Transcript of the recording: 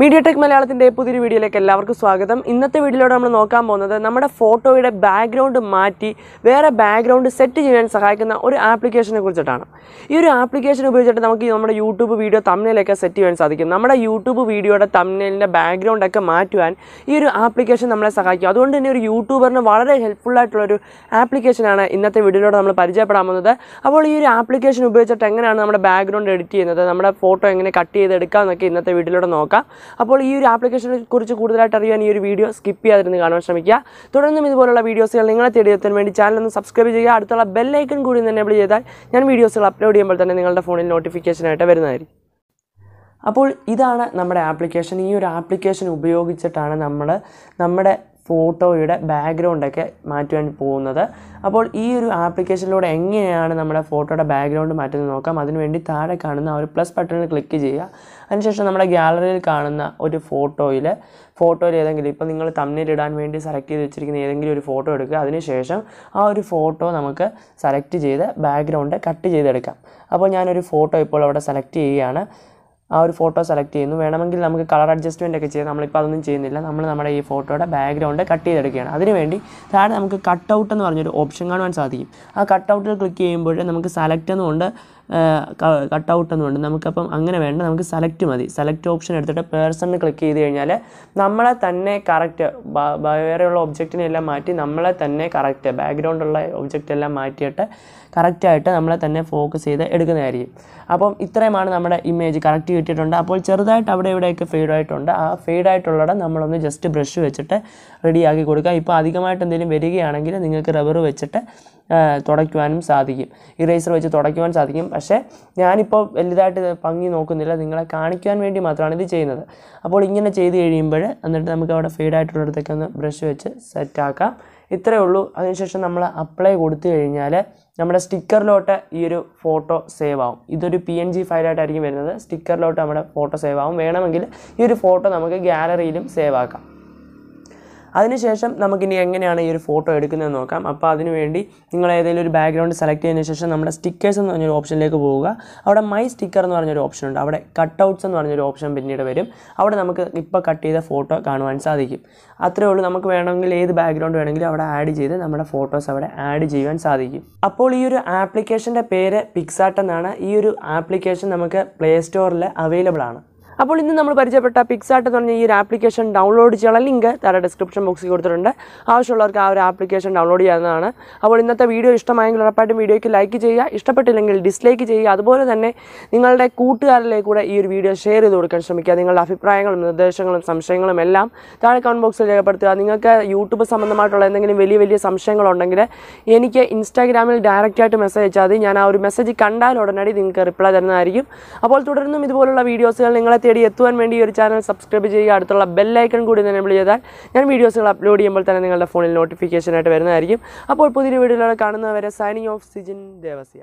MediaTek Malayalathinte pudiyore videoyilekku ellavarkkum swagatham. Innathe videoyilode nammal nokkan povunathu nammade photoyude background maatti vera background set cheyan sahayikkunna oru application ne kurichittana. Ee oru application upayogichittu namukku nammade YouTube video thumbnail ekka set cheyan sadhikkum. Nammade YouTube videoyude thumbnailinte background ekka maattuvan ee oru application nammale sahayikkum. Adondu thenne oru YouTubernu valare helpful aayittulla oru application aanu innathe videoyilode nammal parichayapedan povunathu. Appol ee oru application upayogichittu engananu nammade background edit cheyyunnathu nammade photo engane cut cheythu edukka ennokke innathe videoyilode nokkam. അപ്പോൾ ഈ ഒരു ആപ്ലിക്കേഷനെ കുറിച്ച് കൂടുതലായിട്ട് അറിയാൻ ഈ ഒരു video skip ചെയ്യാതിരുന്ന് കാണാൻ ശ്രമിക്കുക. തുടർന്നും ഇതുപോലുള്ള വീഡിയോസുകൾ നിങ്ങളെ തേടിയെത്താൻ വേണ്ടി ചാനൽ ഒന്ന് സബ്സ്ക്രൈബ് ചെയ്യുക. അടുത്തുള്ള ബെൽ ഐക്കൺ കൂടി ഒന്ന് എനേബിൾ ചെയ്താൽ ഞാൻ വീഡിയോസുകൾ അപ്ലോഡ് ചെയ്യുമ്പോൾ തന്നെ നിങ്ങളുടെ ഫോണിൽ നോട്ടിഫിക്കേഷൻ ആയിട്ട് വരുന്നതായിരിക്കും. അപ്പോൾ ഇതാണ് നമ്മുടെ ആപ്ലിക്കേഷൻ. ഈ ഒരു ആപ്ലിക്കേഷൻ ഉപയോഗിച്ചിട്ടാണ് നമ്മുടെ ഫോട്ടോയുടെ ബാക്ക്ഗ്രൗണ്ട് ഒക്കെ മാറ്റാൻ പോകുന്നത്. അപ്പോൾ ഈ ഒരു ആപ്ലിക്കേഷനിലൂടെ എങ്ങനെയാണ് നമ്മുടെ ഫോട്ടോയുടെ ബാക്ക്ഗ്രൗണ്ട് മാറ്റുന്നത് നോക്കാം. അതിനുവേണ്ടി താഴെ കാണുന്ന ആ ഒരു പ്ലസ് ബട്ടണിൽ ക്ലിക്ക് ചെയ്യുക. അതിനുശേഷം നമ്മുടെ ഗാലറിയിൽ കാണുന്ന ഒരു ഫോട്ടോയിൽ ഏതെങ്കിലും ഇപ്പോൾ നിങ്ങൾ തംബ്നെയിൽ ഇടാൻ വേണ്ടി സെലക്ട് ചെയ്ത് വെച്ചിരിക്കുന്ന ഏതെങ്കിലും ഒരു ഫോട്ടോ എടുക്കുക. അതിനുശേഷം ആ ഒരു ഫോട്ടോ നമുക്ക് സെലക്ട് ചെയ്ത് ബാക്ക്ഗ്രൗണ്ട് കട്ട് ചെയ്തെടുക്കാം. അപ്പോൾ ഞാനൊരു ഫോട്ടോ ഇപ്പോൾ അവിടെ സെലക്ട് ചെയ്യുകയാണ്. ആ ഒരു ഫോട്ടോ സെലക്ട് ചെയ്യുന്നു. വേണമെങ്കിൽ നമുക്ക് കളർ അഡ്ജസ്റ്റ്മെൻ്റ് ഒക്കെ ചെയ്യാം. നമ്മളിപ്പോൾ അതൊന്നും ചെയ്യുന്നില്ല. നമ്മൾ നമ്മുടെ ഈ ഫോട്ടോയുടെ ബാക്ക്ഗ്രൗണ്ട് കട്ട് ചെയ്തെടുക്കുകയാണ്. അതിനുവേണ്ടി താഴെ നമുക്ക് കട്ട് ഔട്ട് എന്ന് പറഞ്ഞൊരു ഓപ്ഷൻ കാണുവാൻ സാധിക്കും. ആ കട്ട് ഔട്ടിൽ ക്ലിക്ക് ചെയ്യുമ്പോൾ നമുക്ക് സെലക്ട് എന്നുകൊണ്ട് കട്ട് ഔട്ട് എന്നുണ്ട്. നമുക്കപ്പം അങ്ങനെ വേണ്ട, നമുക്ക് സെലക്ട് മതി. സെലക്ട് ഓപ്ഷൻ എടുത്തിട്ട് പേഴ്സണിൽ ക്ലിക്ക് ചെയ്ത് കഴിഞ്ഞാൽ നമ്മളെ തന്നെ കറക്റ്റ് വേറെയുള്ള ഒബ്ജക്റ്റിനെല്ലാം മാറ്റി നമ്മളെ തന്നെ കറക്റ്റ് ബാക്ക്ഗ്രൗണ്ടുള്ള ഒബ്ജക്റ്റെല്ലാം മാറ്റിയിട്ട് കറക്റ്റായിട്ട് നമ്മളെ തന്നെ ഫോക്കസ് ചെയ്ത് എടുക്കുന്നതായിരിക്കും. അപ്പം ഇത്രയുമാണ് നമ്മുടെ ഇമേജ് കറക്റ്റ് കിട്ടിയിട്ടുണ്ട്. അപ്പോൾ ചെറുതായിട്ട് അവിടെ ഇവിടെയൊക്കെ ഫെയ്ഡായിട്ടുണ്ട്. ആ ഫെയ്ഡായിട്ടുള്ള നമ്മളൊന്ന് ജസ്റ്റ് ബ്രഷ് വെച്ചിട്ട് റെഡിയാക്കി കൊടുക്കുക. ഇപ്പോൾ അധികമായിട്ട് എന്തെങ്കിലും വരികയാണെങ്കിൽ നിങ്ങൾക്ക് റബ്ബർ വെച്ചിട്ട് തുടയ്ക്കുവാനും സാധിക്കും, ഇറേസർ വെച്ച് തുടയ്ക്കുവാൻ സാധിക്കും. പക്ഷേ ഞാനിപ്പോൾ വലുതായിട്ട് ഭംഗി നോക്കുന്നില്ല, നിങ്ങളെ കാണിക്കാൻ വേണ്ടി മാത്രമാണ് ഇത് ചെയ്യുന്നത്. അപ്പോൾ ഇങ്ങനെ ചെയ്ത് കഴിയുമ്പോൾ എന്നിട്ട് നമുക്ക് അവിടെ ഫെയ്ഡായിട്ടുള്ളിടത്തൊക്കെ ഒന്ന് ബ്രഷ് വെച്ച് സെറ്റാക്കാം. ഇത്രയേ ഉള്ളൂ. അതിനുശേഷം നമ്മൾ അപ്ലൈ കൊടുത്തു കഴിഞ്ഞാൽ നമ്മുടെ സ്റ്റിക്കറിലോട്ട് ഈ ഒരു ഫോട്ടോ സേവ് ആവും. ഇതൊരു PNG ഫയലായിട്ടായിരിക്കും വരുന്നത്. സ്റ്റിക്കറിലോട്ട് നമ്മുടെ ഫോട്ടോ സേവ് ആവും. വേണമെങ്കിൽ ഈ ഒരു ഫോട്ടോ നമുക്ക് ഗാലറിയിലും സേവ് ആക്കാം. അതിനുശേഷം നമുക്കിനി എങ്ങനെയാണ് ഈ ഒരു ഫോട്ടോ എടുക്കുന്നത് നോക്കാം. അപ്പോൾ അതിനുവേണ്ടി നിങ്ങൾ ഏതെങ്കിലും ഒരു ബാക്ക്ഗ്രൗണ്ട് സെലക്ട് ചെയ്തതിന് ശേഷം നമ്മുടെ സ്റ്റിക്കേഴ്സ് എന്ന് പറഞ്ഞൊരു ഓപ്ഷനിലേക്ക് പോവുക. അവിടെ മൈ സ്റ്റിക്കർ എന്ന് പറഞ്ഞൊരു ഓപ്ഷൻ ഉണ്ട്. അവിടെ കട്ട് ഔട്ട്സ് എന്ന് പറഞ്ഞൊരു ഓപ്ഷൻ പിന്നീട് വരും. അവിടെ നമുക്ക് ഇപ്പോൾ കട്ട് ചെയ്ത ഫോട്ടോ കാണുവാൻ സാധിക്കും. അത്രയേ ഉള്ളൂ. നമുക്ക് വേണമെങ്കിൽ ഏത് ബാക്ക്ഗ്രൗണ്ട് വേണമെങ്കിലും അവിടെ ആഡ് ചെയ്ത് നമ്മുടെ ഫോട്ടോസ് അവിടെ ആഡ് ചെയ്യുവാൻ സാധിക്കും. അപ്പോൾ ഈ ഒരു ആപ്ലിക്കേഷൻ്റെ പേര് PicsArt എന്നാണ്. ഈ ഒരു ആപ്ലിക്കേഷൻ നമുക്ക് പ്ലേ സ്റ്റോറിൽ അവൈലബിൾ ആണ്. അപ്പോൾ ഇന്ന് നമ്മൾ പരിചയപ്പെട്ട PicsArt എന്ന് പറഞ്ഞ ഈ ഒരു ആപ്ലിക്കേഷൻ ഡൗൺലോഡ് ചെയ്യാനുള്ള ലിങ്ക് താഴെ ഡിസ്ക്രിപ്ഷൻ ബോക്സിൽ കൊടുത്തിട്ടുണ്ട്. ആവശ്യമുള്ളവർക്ക് ആ ഒരു ആപ്ലിക്കേഷൻ ഡൗൺലോഡ് ചെയ്യാവുന്നതാണ്. അപ്പോൾ ഇന്നത്തെ വീഡിയോ ഇഷ്ടമായെങ്കിൽ ഉറപ്പായിട്ടും വീഡിയോയ്ക്ക് ലൈക്ക് ചെയ്യുക, ഇഷ്ടപ്പെട്ടില്ലെങ്കിൽ ഡിസ്ലൈക്ക് ചെയ്യുക. അതുപോലെ തന്നെ നിങ്ങളുടെ കൂട്ടുകാരിലേക്ക് കൂടെ ഈ ഒരു വീഡിയോ ഷെയർ ചെയ്ത് കൊടുക്കാൻ ശ്രമിക്കുക. നിങ്ങളുടെ അഭിപ്രായങ്ങളും നിർദ്ദേശങ്ങളും സംശയങ്ങളും എല്ലാം താഴെ കമൻറ്റ് ബോക്സിൽ രേഖപ്പെടുത്തുക. നിങ്ങൾക്ക് യൂട്യൂബ് സംബന്ധമായിട്ടുള്ള എന്തെങ്കിലും വലിയ സംശയങ്ങളുണ്ടെങ്കിൽ എനിക്ക് ഇൻസ്റ്റാഗ്രാമിൽ ഡയറക്റ്റായിട്ട് മെസ്സേജ് അയച്ചാൽ മതി. ഞാൻ ആ ഒരു മെസ്സേജ് കണ്ടാൽ ഉടനടി നിങ്ങൾക്ക് റിപ്ലൈ തരുന്നതായിരിക്കും. അപ്പോൾ തുടർന്നും ഇതുപോലുള്ള വീഡിയോസുകൾ നിങ്ങളെ തേടി എത്തുവാൻ വേണ്ടി ഈ ഒരു ചാനൽ സബ്സ്ക്രൈബ് ചെയ്യുക. അടുത്തുള്ള ബെൽ ഐക്കൺ കൂടി എനേബിൾ ചെയ്താൽ ഞാൻ വീഡിയോസുകൾ അപ്ലോഡ് ചെയ്യുമ്പോൾ തന്നെ നിങ്ങളുടെ ഫോണിൽ നോട്ടിഫിക്കേഷൻ ആയിട്ട് വരുന്നതായിരിക്കും. അപ്പോൾ പുതിയൊരു വീഡിയോയിലൂടെ കാണുന്നവരെ സൈനിങ് ഓഫ് സിജിൻ ദേവസിയ.